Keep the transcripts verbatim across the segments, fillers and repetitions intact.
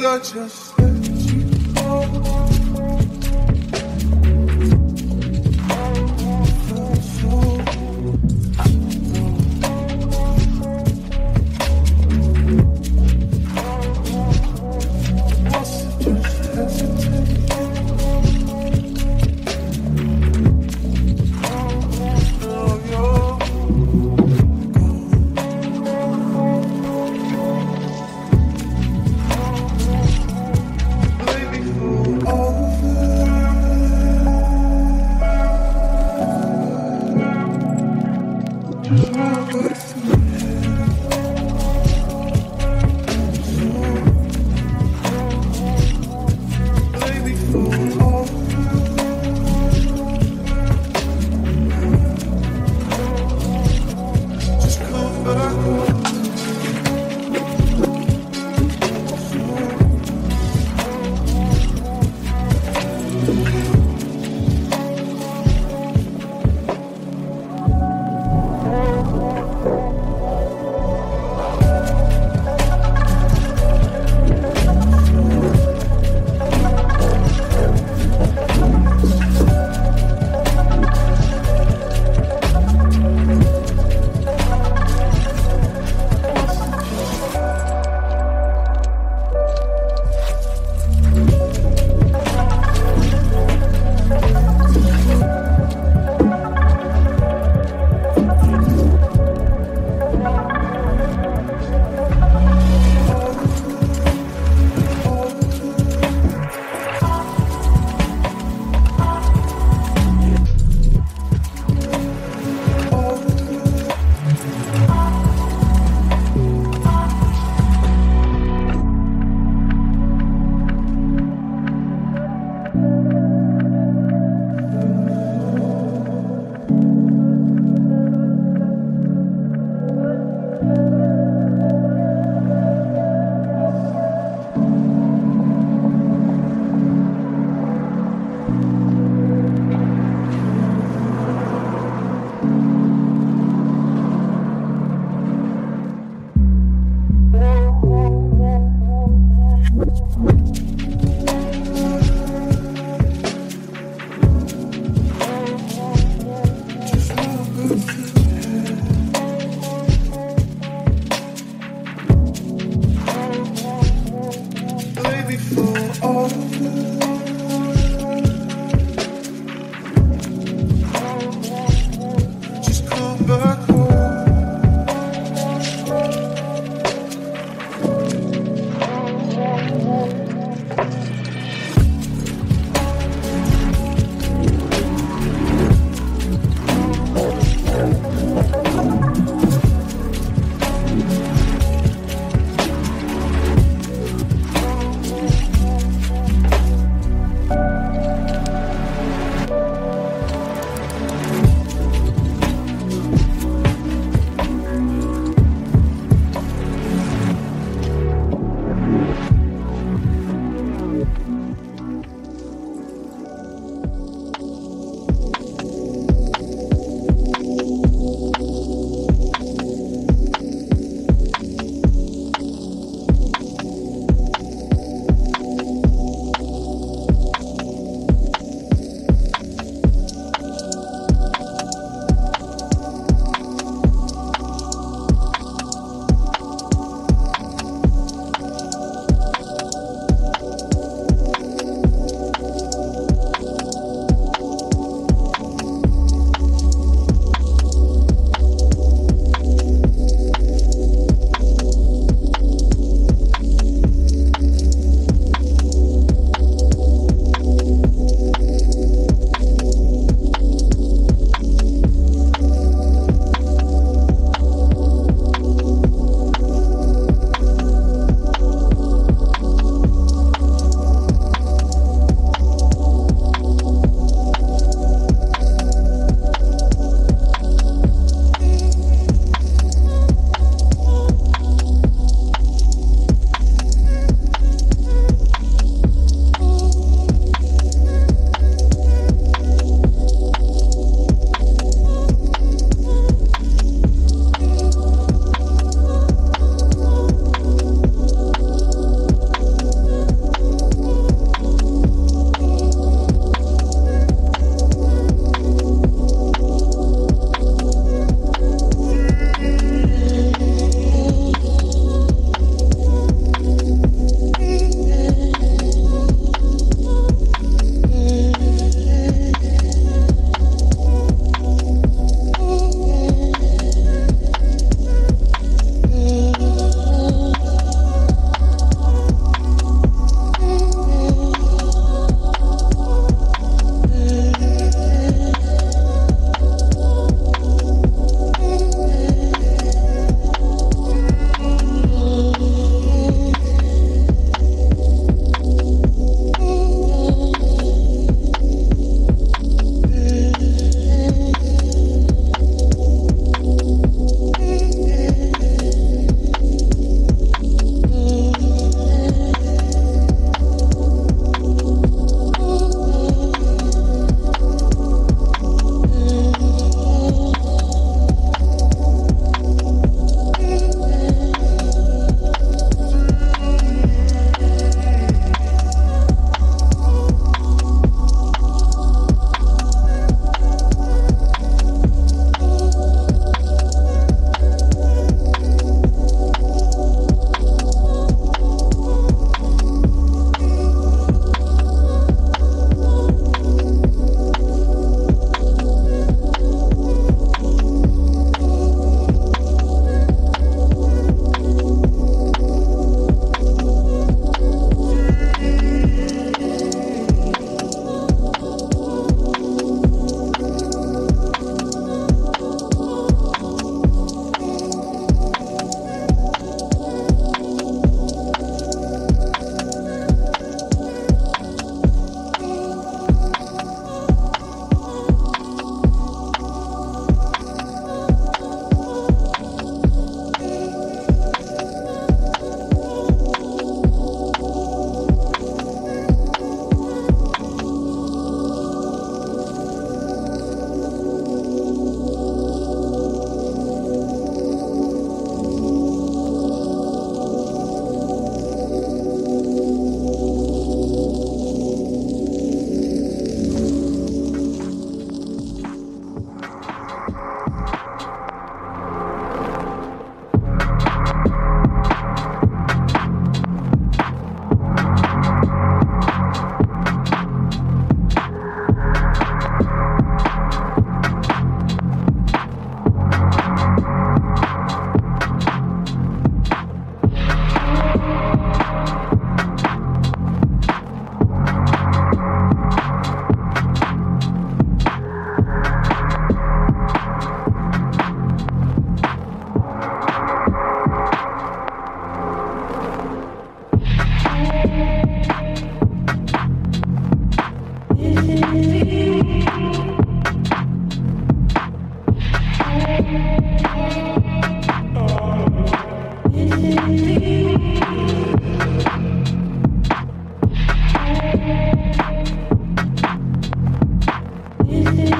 could I just let you go? I must just hesitate. Oh.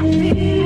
me.